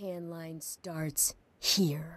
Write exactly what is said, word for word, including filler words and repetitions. hand line starts here.